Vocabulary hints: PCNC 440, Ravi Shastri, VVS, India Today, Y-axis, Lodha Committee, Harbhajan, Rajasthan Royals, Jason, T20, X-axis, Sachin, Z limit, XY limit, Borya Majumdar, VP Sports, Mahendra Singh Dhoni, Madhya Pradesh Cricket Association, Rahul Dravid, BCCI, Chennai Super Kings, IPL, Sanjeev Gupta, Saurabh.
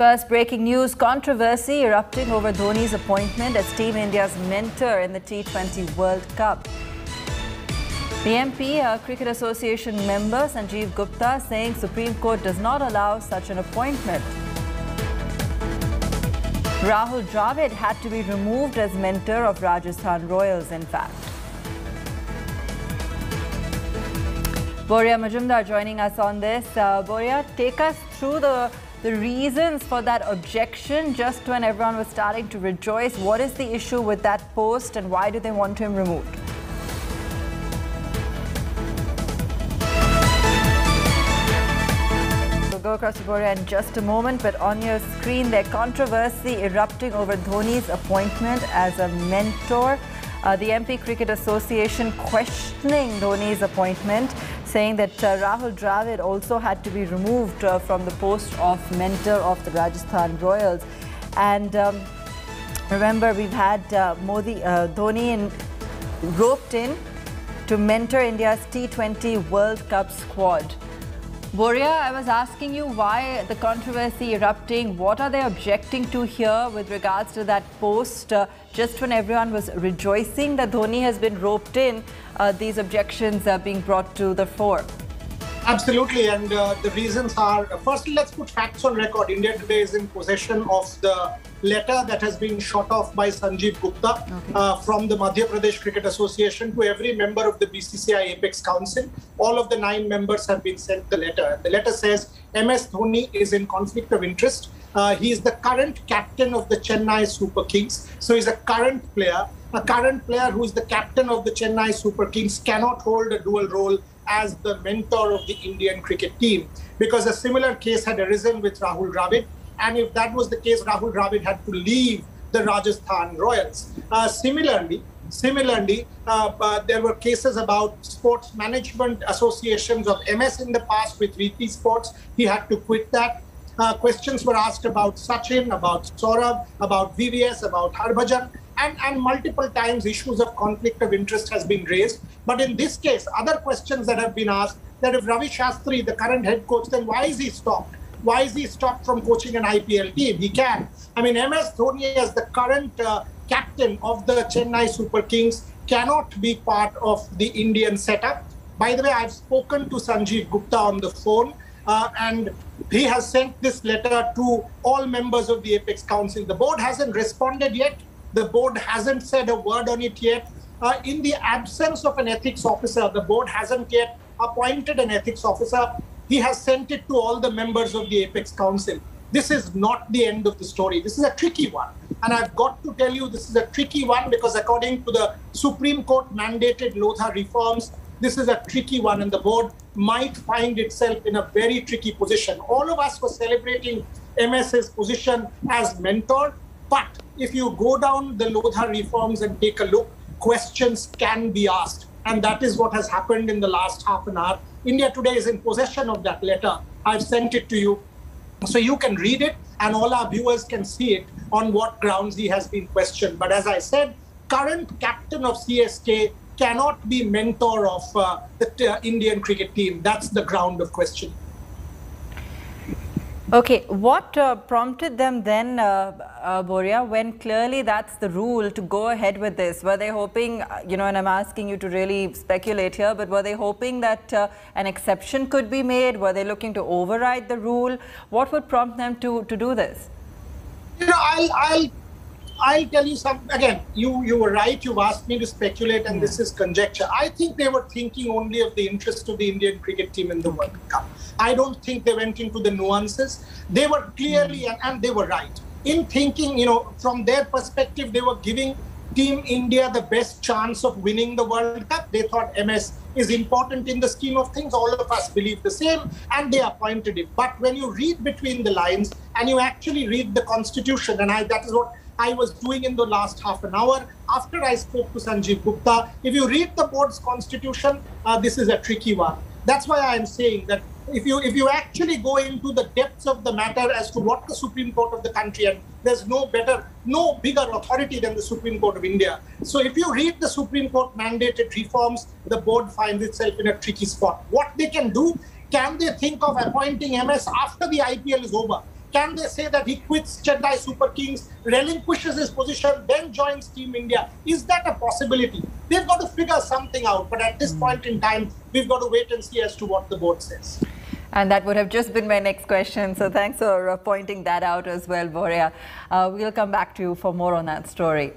First, breaking news, controversy erupting over Dhoni's appointment as Team India's mentor in the T20 World Cup. The MP, a Cricket Association member, Sanjeev Gupta, saying Supreme Court does not allow such an appointment. Rahul Dravid had to be removed as mentor of Rajasthan Royals, in fact. Borya Majumdar joining us on this. Borya, take us through the reasons for that objection just when everyone was starting to rejoice. What is the issue with that post and why do they want him removed? Go across to Borya in just a moment, but on your screen there, controversy erupting over Dhoni's appointment as a mentor. The MP Cricket Association questioning Dhoni's appointment, saying that Rahul Dravid also had to be removed from the post of mentor of the Rajasthan Royals. And remember, we've had Dhoni roped in to mentor India's T20 World Cup squad. Borya, I was asking you why the controversy erupting. What are they objecting to here with regards to that post? Just when everyone was rejoicing that Dhoni has been roped in, these objections are being brought to the fore. Absolutely, and the reasons are, firstly, let's put facts on record. India Today is in possession of the letter that has been shot off by Sanjeev Gupta from the Madhya Pradesh Cricket Association to every member of the BCCI Apex Council. All of the 9 members have been sent the letter. The letter says MS Dhoni is in conflict of interest. He is the current captain of the Chennai Super Kings. So he's a current player. A current player who is the captain of the Chennai Super Kings cannot hold a dual role as the mentor of the Indian cricket team, because a similar case had arisen with Rahul Dravid. And if that was the case, Rahul Dravid had to leave the Rajasthan Royals. Similarly, there were cases about sports management associations of MS in the past with VP Sports. He had to quit that. Questions were asked about Sachin, about Saurabh, about VVS, about Harbhajan, and multiple times issues of conflict of interest has been raised. But in this case, other questions that have been asked, that if Ravi Shastri, the current head coach, then why is he stopped? Why is he stopped from coaching an IPL team? He can. I mean, MS Dhoni as the current captain of the Chennai Super Kings cannot be part of the Indian setup. By the way, I've spoken to Sanjeev Gupta on the phone, and he has sent this letter to all members of the Apex Council. The board hasn't responded yet. The board hasn't said a word on it yet. In the absence of an ethics officer, the board hasn't yet appointed an ethics officer. He has sent it to all the members of the Apex Council. This is not the end of the story. This is a tricky one. And I've got to tell you, this is a tricky one because according to the Supreme Court mandated Lodha reforms, this is a tricky one and the board might find itself in a very tricky position. All of us were celebrating MS's position as mentor, but if you go down the Lodha reforms and take a look, questions can be asked. And that is what has happened in the last half an hour. India Today is in possession of that letter. I've sent it to you. So you can read it and all our viewers can see it on what grounds he has been questioned. But as I said, current captain of CSK cannot be mentor of the Indian cricket team. That's the ground of question. Okay, what prompted them then, Borya, when clearly that's the rule to go ahead with this? Were they hoping, you know, and I'm asking you to really speculate here, but were they hoping that an exception could be made? Were they looking to override the rule? What would prompt them to do this? You know, I'll tell you something. Again, you were right. You've asked me to speculate, and this is conjecture. I think they were thinking only of the interest of the Indian cricket team in the World Cup. I don't think they went into the nuances. They were clearly, and they were right. In thinking, you know, from their perspective, they were giving Team India the best chance of winning the World Cup. They thought MS is important in the scheme of things. All of us believe the same, and they appointed it. But when you read between the lines, and you actually read the Constitution, and that is what I was doing in the last half an hour after I spoke to Sanjeev Gupta. If you read the board's constitution, this is a tricky one. That's why I am saying that if you actually go into the depths of the matter as to what the Supreme Court of the country, and there's no bigger authority than the Supreme Court of India. So if you read the Supreme Court mandated reforms, the board finds itself in a tricky spot. What they can do, can they think of appointing MS after the IPL is over? Can they say that he quits Chennai Super Kings, relinquishes his position, then joins Team India? Is that a possibility? They've got to figure something out. But at this point in time, we've got to wait and see as to what the board says. And that would have just been my next question. So thanks for pointing that out as well, Borya. We'll come back to you for more on that story.